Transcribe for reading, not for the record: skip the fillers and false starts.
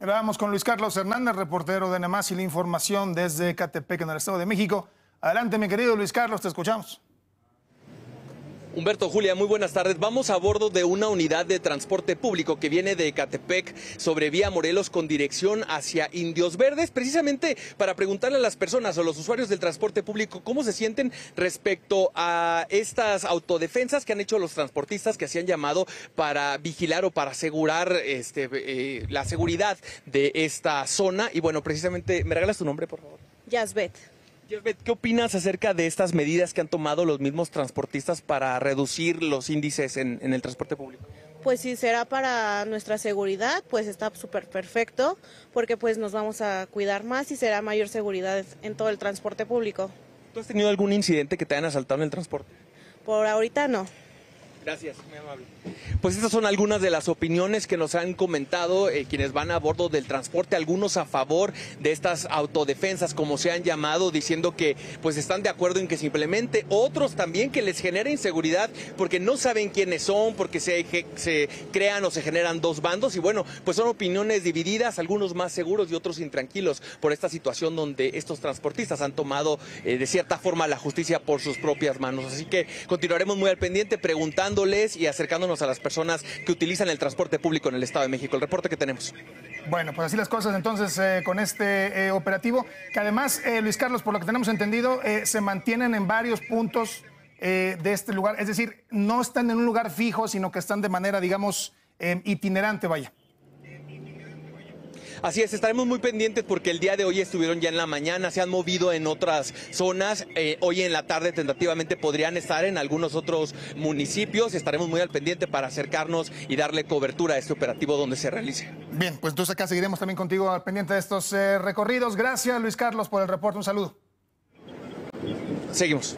Vamos con Luis Carlos Hernández, reportero de N Más y la información desde Ecatepec, en el Estado de México. Adelante, mi querido Luis Carlos, te escuchamos. Humberto, Julia, muy buenas tardes. Vamos a bordo de una unidad de transporte público que viene de Ecatepec sobre Vía Morelos con dirección hacia Indios Verdes, precisamente para preguntarle a las personas o los usuarios del transporte público cómo se sienten respecto a estas autodefensas que han hecho los transportistas que se han llamado para vigilar o para asegurar la seguridad de esta zona. Y bueno, precisamente, ¿me regalas tu nombre, por favor? Yasbet. ¿Qué opinas acerca de estas medidas que han tomado los mismos transportistas para reducir los índices en el transporte público? Pues si será para nuestra seguridad, pues está súper perfecto, porque pues nos vamos a cuidar más y será mayor seguridad en todo el transporte público. ¿Tú has tenido algún incidente que te hayan asaltado en el transporte? Por ahorita no. Gracias, muy amable. Pues estas son algunas de las opiniones que nos han comentado quienes van a bordo del transporte, algunos a favor de estas autodefensas, como se han llamado, diciendo que pues están de acuerdo en que se implemente, otros también que les genera inseguridad porque no saben quiénes son, porque se crean o se generan dos bandos y bueno, pues son opiniones divididas, algunos más seguros y otros intranquilos por esta situación donde estos transportistas han tomado de cierta forma la justicia por sus propias manos. Así que continuaremos muy al pendiente preguntando y acercándonos a las personas que utilizan el transporte público en el Estado de México. El reporte que tenemos. Bueno, pues así las cosas entonces con este operativo, que además, Luis Carlos, por lo que tenemos entendido, se mantienen en varios puntos de este lugar. Es decir, no están en un lugar fijo, sino que están de manera, digamos, itinerante, vaya. Así es, estaremos muy pendientes porque el día de hoy estuvieron ya en la mañana, se han movido en otras zonas, hoy en la tarde tentativamente podrían estar en algunos otros municipios, estaremos muy al pendiente para acercarnos y darle cobertura a este operativo donde se realice. Bien, pues entonces acá seguiremos también contigo al pendiente de estos recorridos. Gracias, Luis Carlos, por el reporte, un saludo. Seguimos.